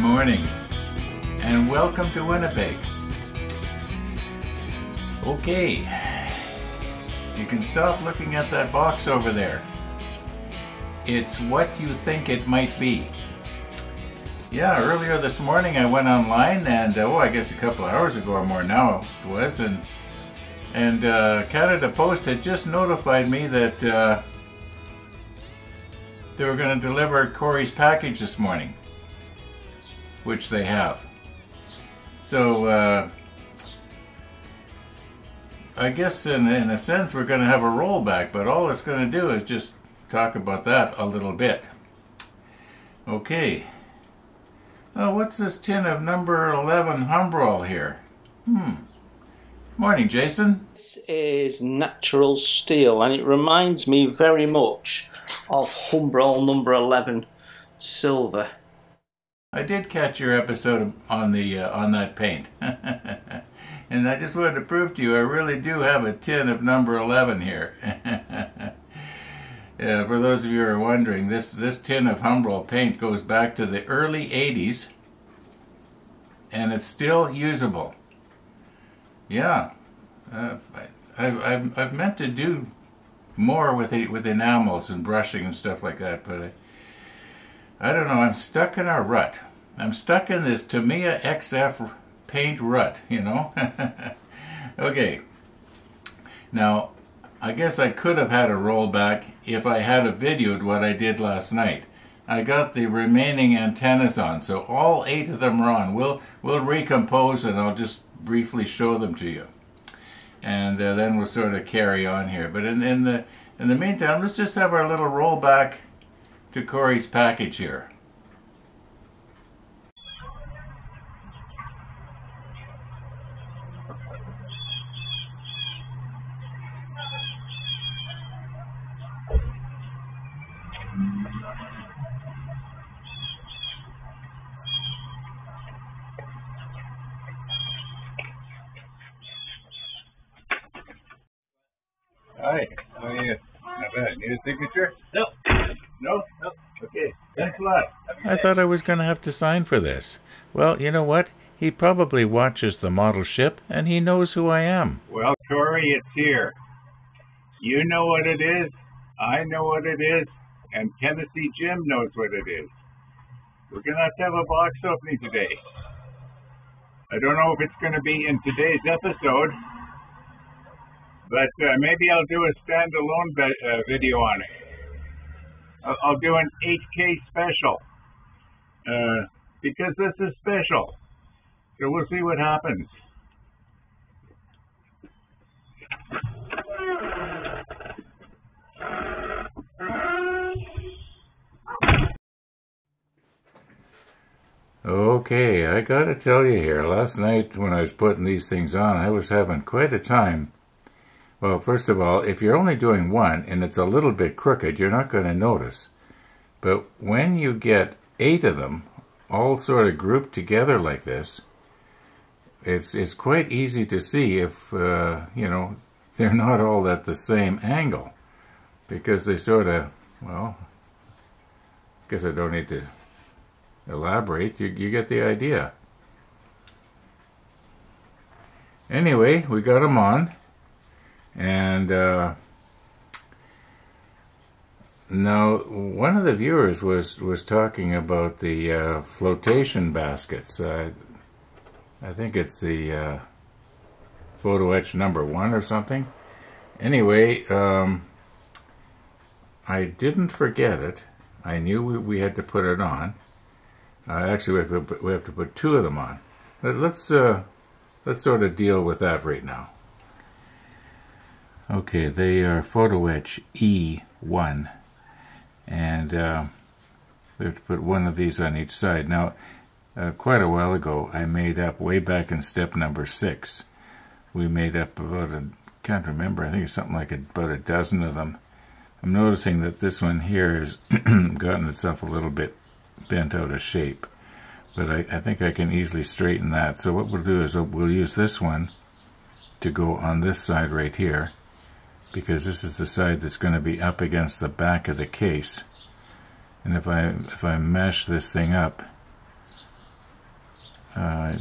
morning and welcome to Winnipeg. Okay, you can stop looking at that box over there. It's what you think it might be. Yeah, earlier this morning I went online and I guess a couple of hours ago or more now it was, and Canada Post had just notified me that they were going to deliver Corey's package this morning, which they have. So I guess in a sense we're going to have a rollback, but all it's going to do is just talk about that a little bit. Okay, now what's this tin of number 11 Humbrol here? Morning, Jason. This is natural steel and it reminds me very much of Humbrol number 11 silver. I did catch your episode on the on that paint. And I just wanted to prove to you I really do have a tin of number 11 here. Yeah, for those of you who are wondering, this tin of Humbrol paint goes back to the early 80s and it's still usable. Yeah, I've meant to do more with enamels and brushing and stuff like that, but I don't know, I'm stuck in a rut. I'm stuck in this Tamiya XF paint rut, you know? Okay, now I guess I could have had a rollback if I had videoed what I did last night. I got the remaining antennas on, so all 8 of them are on. We'll recompose and I'll just briefly show them to you, and then we'll sort of carry on here. But in the meantime, let's just have our little rollback to Corey's package here. Hi, how are you? Not bad. Need a signature? No. No? No. Okay. Thanks a lot. I thought I was going to have to sign for this. Well, you know what? He probably watches the model ship, and he knows who I am. Well, Corey, it's here. You know what it is, I know what it is, and Tennessee Jim knows what it is. We're going to have a box opening today. I don't know if it's going to be in today's episode, but maybe I'll do a standalone video on it. I'll do an 8K special because this is special. So we'll see what happens. Okay, I gotta tell you here, last night when I was putting these things on, I was having quite a time. Well, first of all, if you're only doing one and it's a little bit crooked, you're not going to notice. But when you get 8 of them all sort of grouped together like this, it's quite easy to see if, you know, they're not all at the same angle. Because they sort of, well, I guess I don't need to elaborate. You get the idea. Anyway, we got them on. And now one of the viewers was talking about the flotation baskets. I think it's the photo etch number 1 or something. Anyway, I didn't forget it. I knew we had to put it on. Actually, we have to put 2 of them on. But let's sort of deal with that right now. Okay, they are photo etch E1, and we have to put 1 of these on each side. Now, quite a while ago, I made up, way back in step number 6, we made up about, can't remember, I think it's something like about a dozen of them. I'm noticing that this one here has gotten itself a little bit bent out of shape, but I think I can easily straighten that. So what we'll do is we'll use this one to go on this side right here, because this is the side that's going to be up against the back of the case. And if I mash this thing up, Yeah,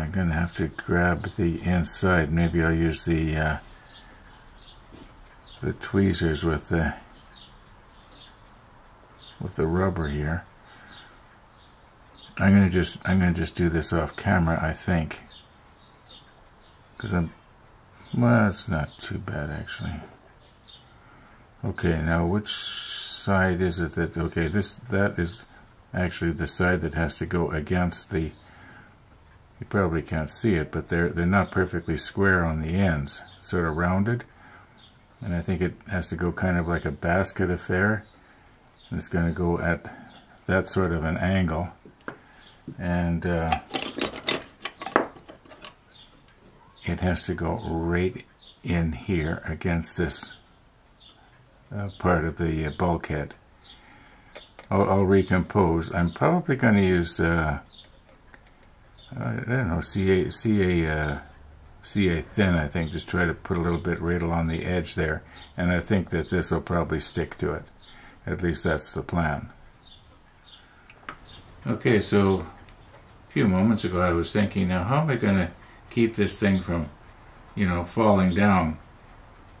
I'm gonna have to grab the inside. Maybe I'll use the tweezers with the rubber here. I'm gonna just do this off camera, I think, because well, it's not too bad actually. Okay, now which side is it that? Okay, that is actually the side that has to go against the. You probably can't see it, but they're not perfectly square on the ends, sort of rounded, and I think it has to go kind of like a basket affair. And it's going to go at that sort of an angle, and it has to go right in here against this part of the bulkhead. I'll recompose. I'm probably going to use I don't know, CA thin, I think. Just try to put a little bit right along the edge there, and I think that this will probably stick to it. At least that's the plan. Okay, so a few moments ago I was thinking, now how am I going to keep this thing from, you know, falling down?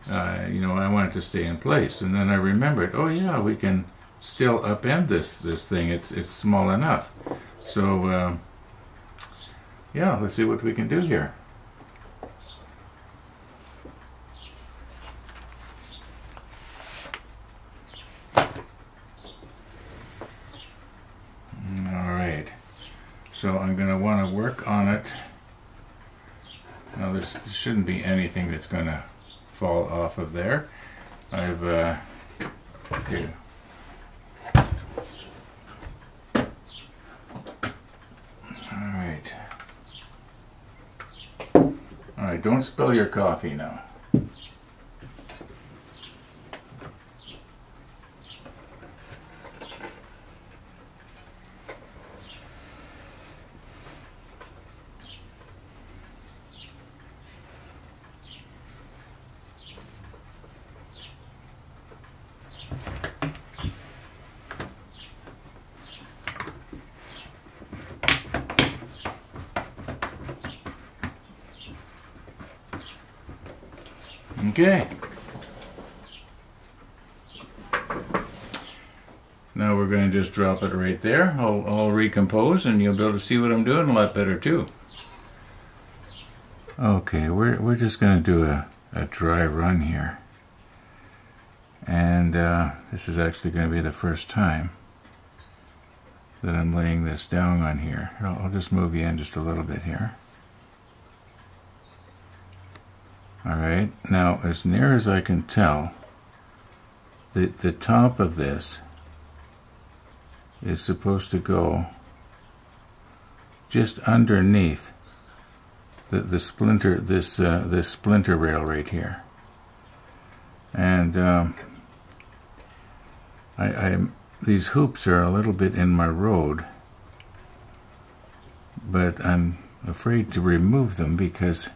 You know, I want it to stay in place, and then I remembered, oh yeah, we can still upend this thing. It's small enough. So. Yeah, let's see what we can do here. Alright, so I'm going to want to work on it. Now there shouldn't be anything that's going to fall off of there. I've, okay. Don't spill your coffee now. Okay, now we're going to just drop it right there. I'll recompose and you'll be able to see what I'm doing a lot better too. Okay, we're just going to do a dry run here, and this is actually going to be the first time that I'm laying this down on here. I'll just move you in just a little bit here. Alright, now as near as I can tell, the top of this is supposed to go just underneath the splinter, this splinter rail right here. And these hoops are a little bit in my road, but I'm afraid to remove them because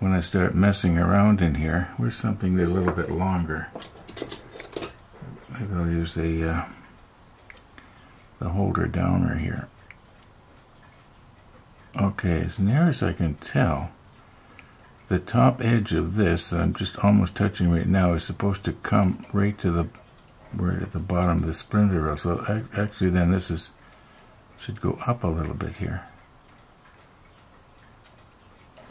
when I start messing around in here, where's something a little bit longer? Maybe I'll use the holder downer here. Okay, as near as I can tell, the top edge of this that I'm just almost touching right now is supposed to come right to the right at the bottom of the splinter rail. So actually, then this should go up a little bit here.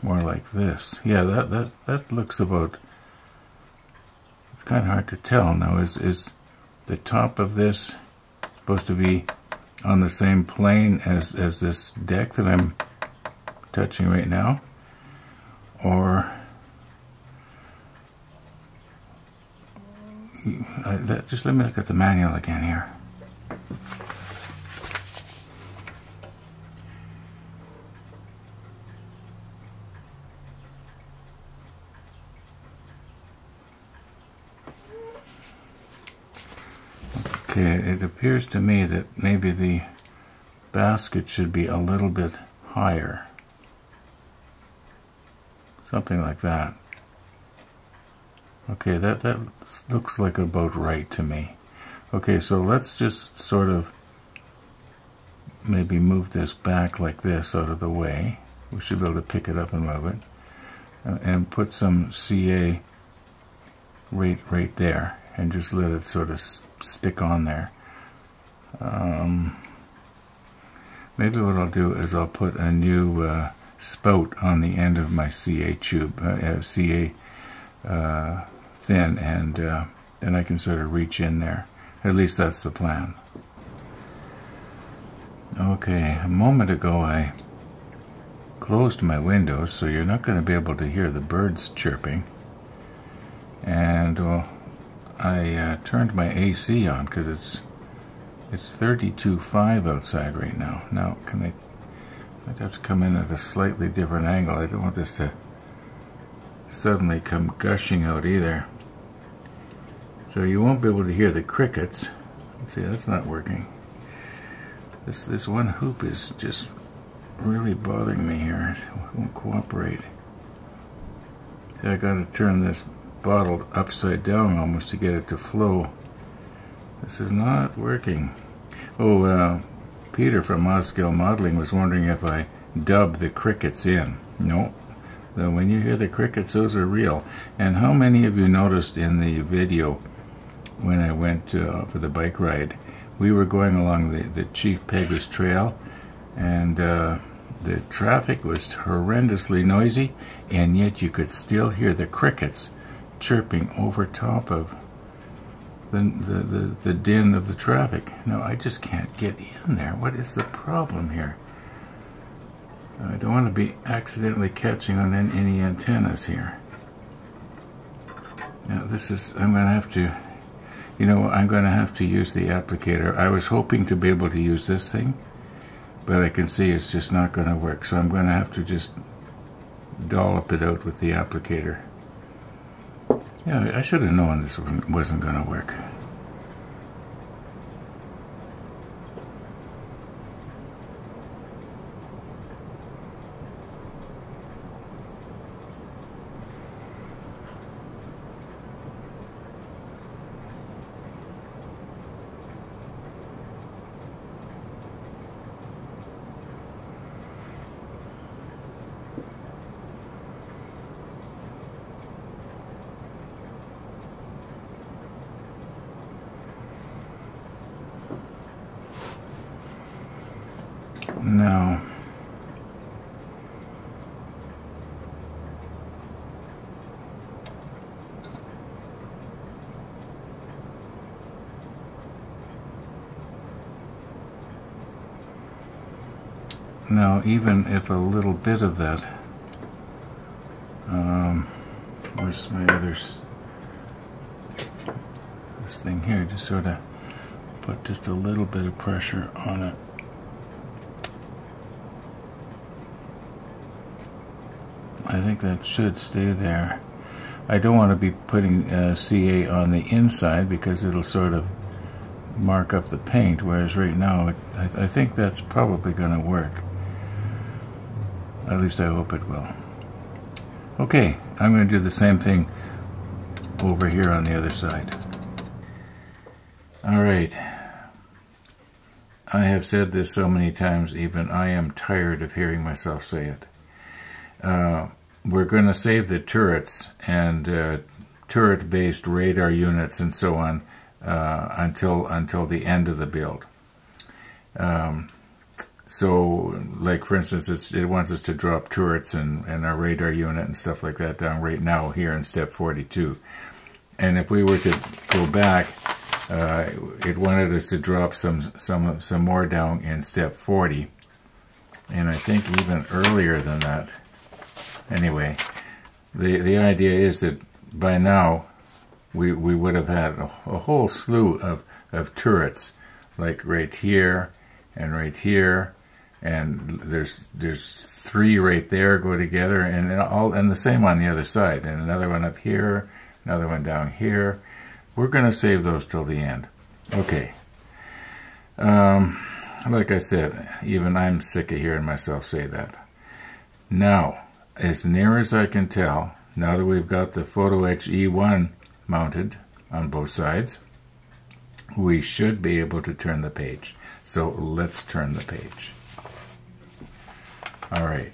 More like this. Yeah, that looks about. It's kind of hard to tell now. Is the top of this supposed to be on the same plane as this deck that I'm touching right now, or just let me look at the manual again here. It appears to me that maybe the basket should be a little bit higher. Something like that. Okay, that looks like about right to me. Okay, so let's just sort of maybe move this back like this out of the way. We should be able to pick it up and move it. And put some CA right there and just let it sort of stick on there. Maybe what I'll do is I'll put a new spout on the end of my CA tube, CA thin, and then I can sort of reach in there. At least that's the plan. Okay, a moment ago I closed my windows, so you're not going to be able to hear the birds chirping. And I turned my AC on because it's 32.5 outside right now. Now, I'd have to come in at a slightly different angle. I don't want this to suddenly come gushing out either. So you won't be able to hear the crickets. See, that's not working. This one hoop is just really bothering me here. It won't cooperate. So I got to turn this bottle upside down almost to get it to flow. This is not working. Oh, Peter from Moscow Modeling was wondering if I dub the crickets in. Nope. So when you hear the crickets, those are real. And how many of you noticed in the video when I went for the bike ride? We were going along the Chief Pegas Trail, and the traffic was horrendously noisy, and yet you could still hear the crickets chirping over top of the din of the traffic. No, I just can't get in there. What is the problem here? I don't want to be accidentally catching on any antennas here. Now this is, I'm going to have to, you know, I'm going to have to use the applicator. I was hoping to be able to use this thing, but I can see it's just not going to work. So I'm going to have to just dollop it out with the applicator. Yeah, I should have known this wasn't going to work. No. Now, even if a little bit of that, where's my others? This thing here, just sort of put just a little bit of pressure on it. I think that should stay there. I don't want to be putting CA on the inside because it'll sort of mark up the paint, whereas right now I think that's probably going to work. At least I hope it will. Okay, I'm going to do the same thing over here on the other side. Alright. I have said this so many times, even I am tired of hearing myself say it. We're going to save the turrets and turret-based radar units and so on until the end of the build. So, like for instance, it wants us to drop turrets and our radar unit and stuff like that down right now here in step 42. And if we were to go back, it wanted us to drop some more down in step 40, and I think even earlier than that. Anyway, the idea is that by now we would have had a whole slew of turrets, like right here and right here, and there's three right there go together, and the same on the other side, and another one up here, another one down here. We're going to save those till the end. Okay. Like I said, even I'm sick of hearing myself say that. Now, as near as I can tell, now that we've got the PhotoEtch E1 mounted on both sides, we should be able to turn the page. So let's turn the page. All right.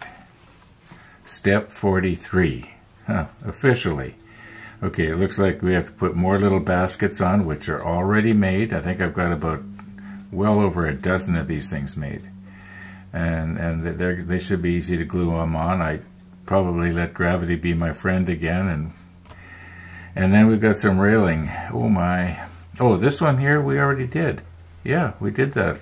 Step 43. Huh, officially. Okay, it looks like we have to put more little baskets on, which are already made. I think I've got about well over a dozen of these things made. And they should be easy to glue them on. I probably let gravity be my friend again. And then we've got some railing. Oh my. Oh, this one here we already did. Yeah, we did that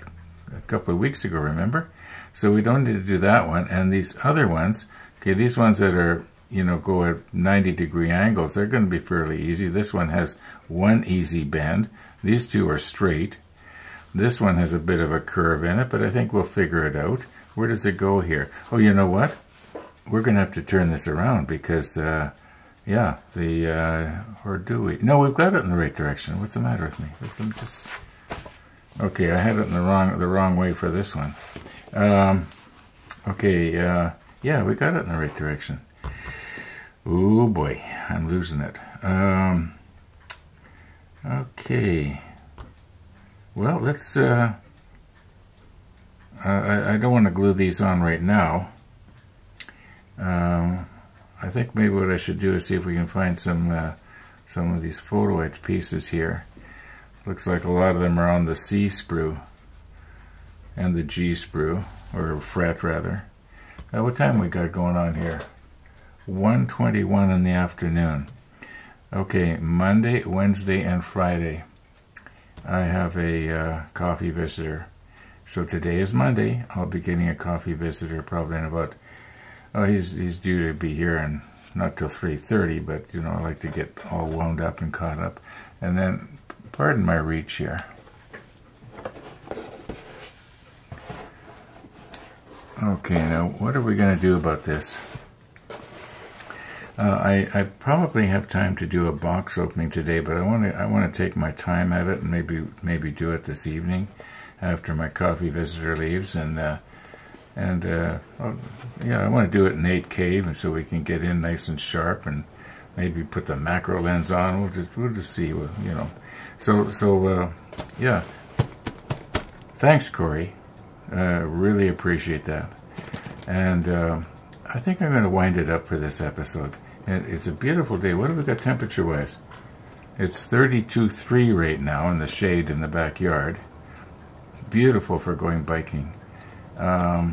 a couple of weeks ago, remember? So we don't need to do that one. And these other ones, okay, these ones that are, you know, go at 90-degree angles, they're going to be fairly easy. This one has one easy bend. These two are straight. This one has a bit of a curve in it, but I think we'll figure it out. Where does it go here? Oh, you know what? We're going to have to turn this around because, yeah, the, or do we? No, we've got it in the right direction. What's the matter with me? Listen, just... Okay, I had it in the wrong way for this one. Okay, yeah, we got it in the right direction. Oh boy, I'm losing it. Okay. Well, let's, I don't want to glue these on right now. I think maybe what I should do is see if we can find some of these photo etch pieces here. Looks like a lot of them are on the C sprue and the G sprue, or fret rather. Now what time we got going on here? 1:21 in the afternoon. Okay, Monday, Wednesday, and Friday. I have a coffee visitor. So today is Monday. I'll be getting a coffee visitor probably in about... Oh, he's due to be here in not till 3:30, but you know, I like to get all wound up and caught up. And then, pardon my reach here. Okay, now what are we going to do about this? I probably have time to do a box opening today, but I want to take my time at it and maybe do it this evening after my coffee visitor leaves, and yeah, I want to do it in 8K, and so we can get in nice and sharp and maybe put the macro lens on. We'll just see, you know. So yeah. Thanks, Corey. Really appreciate that, and I think I'm going to wind it up for this episode. And it's a beautiful day. What have we got temperature-wise? It's 32.3 right now in the shade in the backyard. Beautiful for going biking. I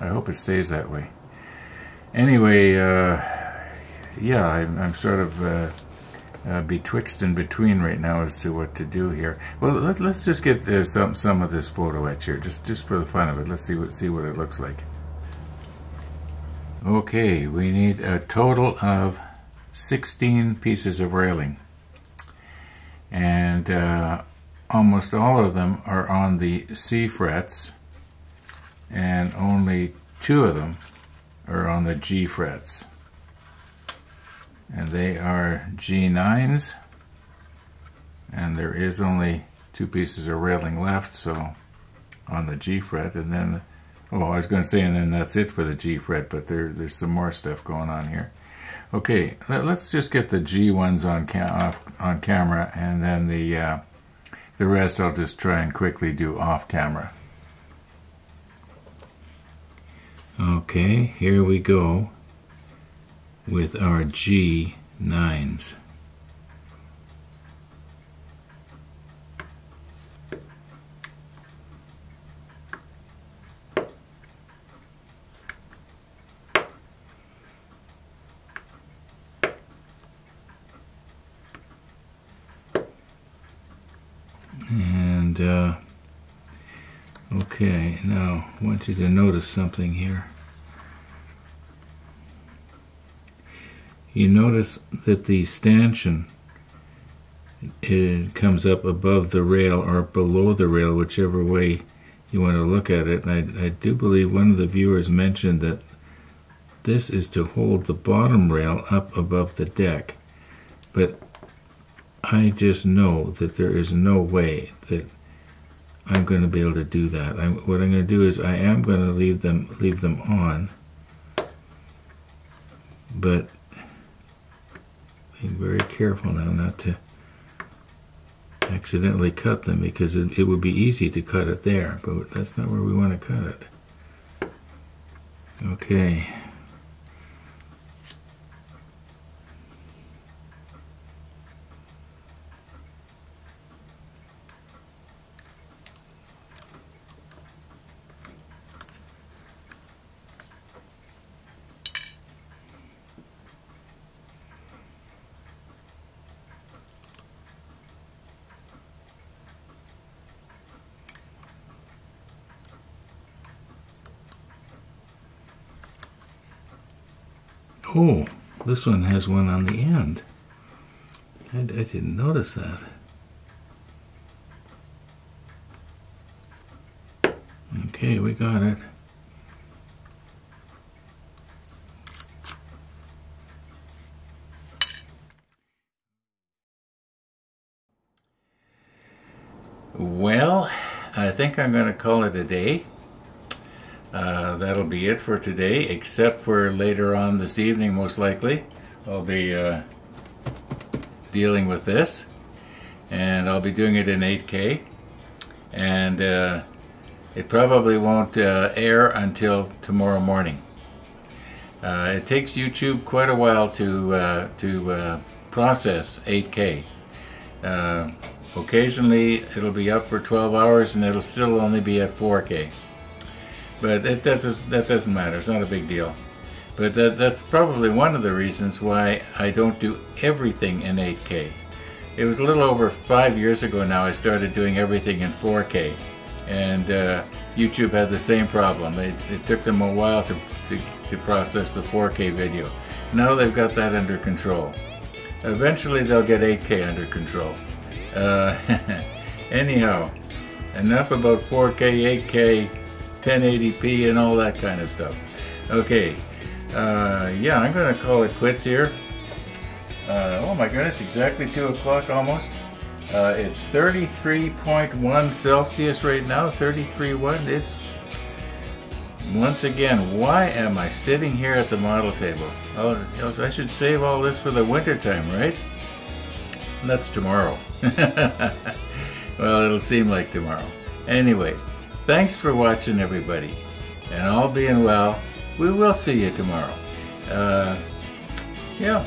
hope it stays that way. Anyway, yeah, I'm sort of betwixt and between right now as to what to do here. Well, let's just get some of this photo etch here, just for the fun of it. Let's see what it looks like. Okay, we need a total of 16 pieces of railing, and almost all of them are on the C frets, and only 2 of them are on the G frets, and they are G9s, and there is only 2 pieces of railing left, so on the G fret, and then oh, I was going to say, and then that's it for the G fret, but there's some more stuff going on here. Okay, let's just get the G ones on camera, and then the rest I'll just try and quickly do off camera. Okay, here we go with our G9s. Okay, now I want you to notice something here. You notice that the stanchion, it comes up above the rail or below the rail, whichever way you want to look at it. And I do believe one of the viewers mentioned that this is to hold the bottom rail up above the deck. But I just know that there is no way that I'm going to be able to do that. What I'm going to do is I am going to leave them on, but being very careful now not to accidentally cut them, because it would be easy to cut it there, but that's not where we want to cut it. Okay. Oh, this one has one on the end. I didn't notice that. Okay, we got it. Well, I think I'm going to call it a day. That'll be it for today, except for later on this evening, most likely. I'll be dealing with this, and I'll be doing it in 8K, and it probably won't air until tomorrow morning. It takes YouTube quite a while to process 8K. Occasionally it'll be up for 12 hours and it'll still only be at 4K. But that doesn't matter. It's not a big deal. But that's probably one of the reasons why I don't do everything in 8K. It was a little over 5 years ago now I started doing everything in 4K. And YouTube had the same problem. It took them a while to process the 4K video. Now they've got that under control. Eventually they'll get 8K under control. Anyhow, enough about 4K, 8K, 1080p and all that kind of stuff. Okay, yeah, I'm gonna call it quits here. Oh my goodness, exactly 2 o'clock almost. It's 33.1 Celsius right now, 33.1. It's, once again, why am I sitting here at the model table? Oh, I should save all this for the winter time, right? That's tomorrow. Well, it'll seem like tomorrow. Anyway, thanks for watching, everybody, and all being well, we will see you tomorrow. Yeah.